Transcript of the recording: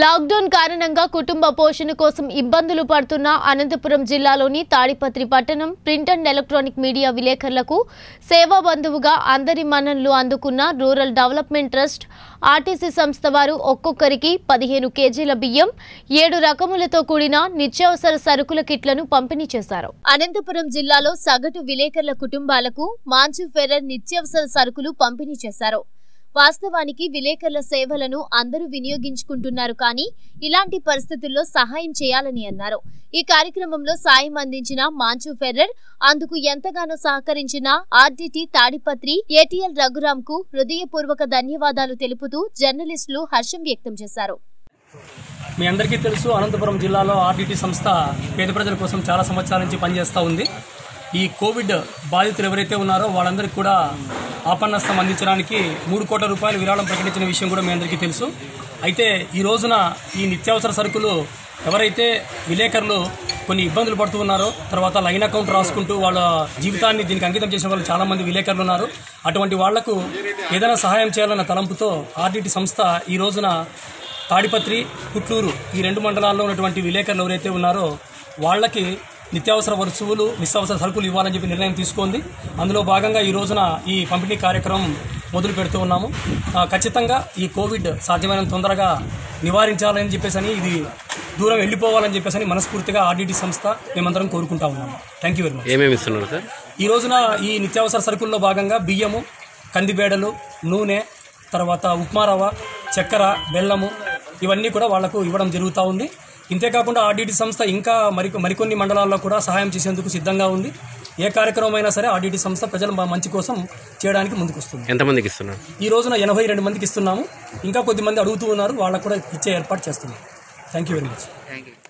Lockdown కారణంగా కుటుంబ పోషణ కోసం ఇబ్బందులు పడుతున్న అనంతపురం జిల్లాలోని తాడిపత్రి పట్టణం ప్రింట్ అండ్ ఎలక్ట్రానిక్ మీడియా విలేకరులకు సేవా బంధువుగా అందరి మన్ననలు అందుకున్న రూరల్ డెవలప్మెంట్ ట్రస్ట్ ఆర్టీసీ సంస్థ వారు ఒక్కొక్కరికి 15 కేజీల బియ్యం 7 రకములతో కూడిన నిత్యావసర సరుకుల కిట్లను పంపిణీ చేశారు. అనంతపురం జిల్లాలో సగటు విలేకరుల కుటుంబాలకు మాంచు ఫెర్రర్ నిత్యావసర సరుకులు పంపిణీ చేశారు. వాస్తవానికి విలేకరుల సేవలను అందరూ వినియోగించుకుంటున్నారు, కానీ ఇలాంటి పరిస్థితుల్లో సహాయం చేయాలని అన్నారు. ఈ కార్యక్రమంలో సాయం అందించిన మాంచు ఫెర్రర్, అందుకు ఎంతగానో సహకరించిన ఆర్డిటి తాడిపత్రి ఏటీఎల్ రఘురామ్ కు హృదయపూర్వక ధన్యవాదాలు తెలుపుతూ జర్నలిస్టులు హర్షం వ్యక్తం చేశారు. మీ అందరికీ తెలుసు, అనంతపురం జిల్లాలో ఆర్డిటి సంస్థ పేద ప్రజల కోసం చాలా సంవత్సరాల నుంచి పనిచేస్తూ ఉంది. ఈ కోవిడ్ బాధితులు ఎవరైతే ఉన్నారో వాళ్ళందరికీ కూడా ఆపన్నస్తం అందించడానికి 3 కోట్ల రూపాయలు విరాళం ప్రకటించిన విషయం కూడా మీ అందరికీ తెలుసు. అయితే ఈ రోజున ఈ నిత్యావసర సరుకులు ఎవరైతే విలేకరులు కొన్ని ఇబ్బందులు పడుతూ ఉన్నారో, తర్వాత లైన్ అకౌంట్ రాసుకుంటూ వాళ్ళ జీవితాన్ని దీనికి అంకితం చేసిన వాళ్ళు చాలామంది విలేకరులు ఉన్నారు. అటువంటి వాళ్లకు ఏదైనా సహాయం చేయాలన్న తలంపుతో ఆర్డిటి సంస్థ ఈ రోజున తాడిపత్రి, పుట్లూరు ఈ 2 మండలాల్లో ఉన్నటువంటి విలేకరులు ఎవరైతే ఉన్నారో వాళ్ళకి నిత్యావసర వస్తువులు, నిత్యావసర సరుకులు ఇవ్వాలని చెప్పి నిర్ణయం తీసుకుంది. అందులో భాగంగా ఈ రోజున ఈ పంపిణీ కార్యక్రమం మొదలు పెడుతూ ఉన్నాము. ఖచ్చితంగా ఈ కోవిడ్ సాధ్యమైనంత తొందరగా నివారించాలని చెప్పేసి, ఇది దూరం వెళ్ళిపోవాలని చెప్పేసి మనస్ఫూర్తిగా ఆర్డిటి సంస్థ మేమందరం కోరుకుంటా ఉన్నాము. Thank you very much. ఏమేమి ఇస్తున్నారు సార్? ఈ రోజున ఈ నిత్యావసర సరుకుల్లో భాగంగా బియ్యము, కందిబేడలు, నూనె, తర్వాత ఉప్మా రవ్వ, చక్కెర, బెల్లము ఇవన్నీ కూడా వాళ్లకు ఇవ్వడం జరుగుతూ ఉంది. ఇంతేకాకుండా ఆర్డిటి సంస్థ ఇంకా మరికొన్ని మండలాల్లో కూడా సహాయం చేసేందుకు సిద్ధంగా ఉంది. ఏ కార్యక్రమం అయినా సరే ఆర్డిటి సంస్థ ప్రజల మంచి కోసం చేయడానికి ముందుకు వస్తుంది. ఎంతమందికి ఇస్తున్నారు? ఈ రోజున 82 మందికి ఇస్తున్నాము. ఇంకా కొద్దిమంది అడుగుతూ ఉన్నారు, వాళ్ళకు కూడా ఇచ్చే ఏర్పాటు చేస్తున్నాం. Thank you very much.